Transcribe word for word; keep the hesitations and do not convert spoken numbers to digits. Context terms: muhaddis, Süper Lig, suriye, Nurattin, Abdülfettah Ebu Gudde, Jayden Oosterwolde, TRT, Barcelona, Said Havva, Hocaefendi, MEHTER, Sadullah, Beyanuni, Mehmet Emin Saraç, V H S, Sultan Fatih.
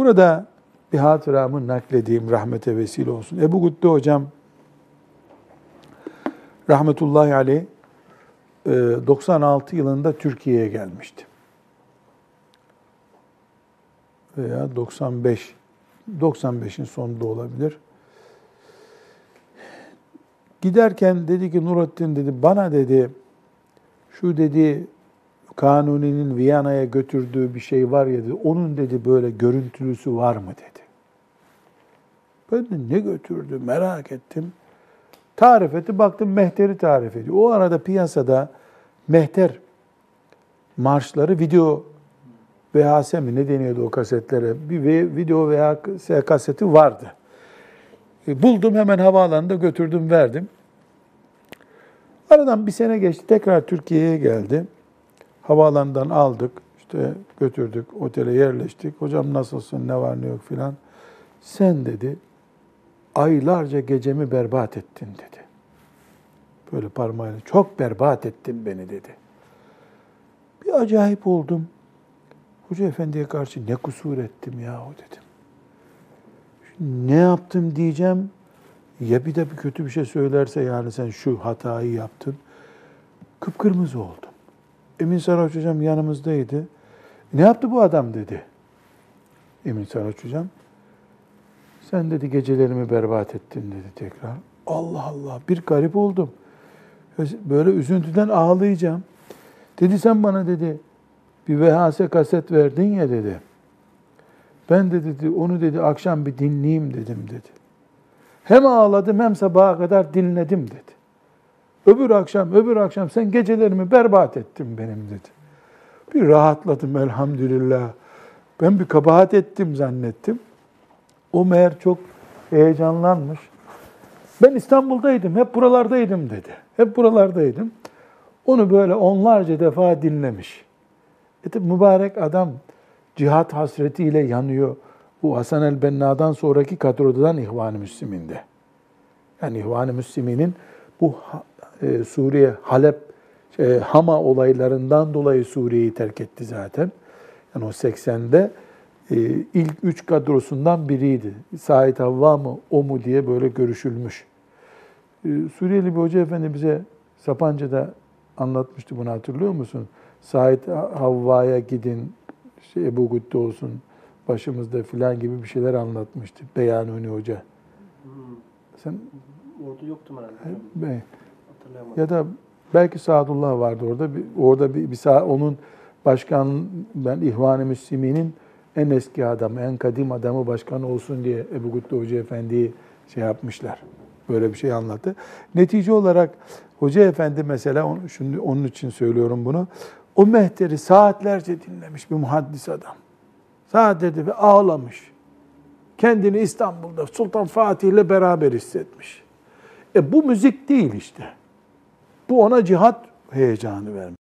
Burada bir hatıramı nakledeyim, rahmete vesile olsun. Ebu Gudde hocam, rahmetullahi aleyh, doksan altı yılında Türkiye'ye gelmişti. Veya doksan beş, doksan beşin sonunda olabilir. Giderken dedi ki, Nurattin dedi, bana dedi, şu dedi, Kanuni'nin Viyana'ya götürdüğü bir şey var ya dedi, onun dedi böyle görüntülüsü var mı dedi. Ben de ne götürdü merak ettim. Tarif etti, baktım mehteri tarif ediyor. O arada piyasada mehter marşları video V H S mi ne deniyordu o kasetlere? Bir video V H S kaseti vardı. E, buldum hemen havaalanında götürdüm verdim. Aradan bir sene geçti, tekrar Türkiye'ye geldi. Havaalanından aldık, işte götürdük, otele yerleştik. Hocam nasılsın, ne var ne yok filan. Sen dedi, aylarca gecemi berbat ettin dedi. Böyle parmağıyla, çok berbat ettin beni dedi. Bir acayip oldum. Hoca efendiye karşı ne kusur ettim yahu dedim. Şimdi ne yaptım diyeceğim, ya bir de bir kötü bir şey söylerse, yani sen şu hatayı yaptın. Kıpkırmızı oldum. Emin Saraç hocam yanımızdaydı. Ne yaptı bu adam dedi. Emin Saraç hocam. Sen dedi gecelerimi berbat ettin dedi tekrar. Allah Allah, bir garip oldum. Böyle üzüntüden ağlayacağım. Dedi sen bana dedi bir V H S kaset verdin ya dedi. Ben de dedi onu dedi akşam bir dinleyeyim dedim dedi. Hem ağladım hem sabaha kadar dinledim dedi. Öbür akşam, öbür akşam sen gecelerimi berbat ettin benim dedi. Bir rahatladım elhamdülillah. Ben bir kabahat ettim zannettim. O meğer çok heyecanlanmış. Ben İstanbul'daydım, hep buralardaydım dedi. Hep buralardaydım. Onu böyle onlarca defa dinlemiş. E tabi mübarek adam cihat hasretiyle yanıyor. Bu Hasan el-Benna'dan sonraki kadrodan İhvan-ı Müslümin'de. Yani İhvan-ı Müslümin'in bu e, Suriye, Halep, e, Hama olaylarından dolayı Suriye'yi terk etti zaten. Yani o seksende e, ilk üç kadrosundan biriydi. Said Havva mı, o mu diye böyle görüşülmüş. E, Suriyeli bir hoca efendi bize Sapanca'da anlatmıştı bunu, hatırlıyor musun? Said Havva'ya gidin, işte Ebu Gudde olsun başımızda filan gibi bir şeyler anlatmıştı Beyanuni hoca. Sen... Orada yoktum herhalde. Ya da belki Sadullah vardı orada. Bir, orada bir, bir sah- onun başkan, ben İhvan-ı Müslümin'in en eski adamı, en kadim adamı başkan olsun diye Ebu Gudde Hoca Efendi'yi şey yapmışlar. Böyle bir şey anlattı. Netice olarak Hoca Efendi mesela, on, şimdi onun için söylüyorum bunu. O mehteri saatlerce dinlemiş bir muhaddis adam. Saatlerce bir ağlamış. Kendini İstanbul'da Sultan Fatih ile beraber hissetmiş. E bu müzik değil işte. Bu ona cihat heyecanı vermiş.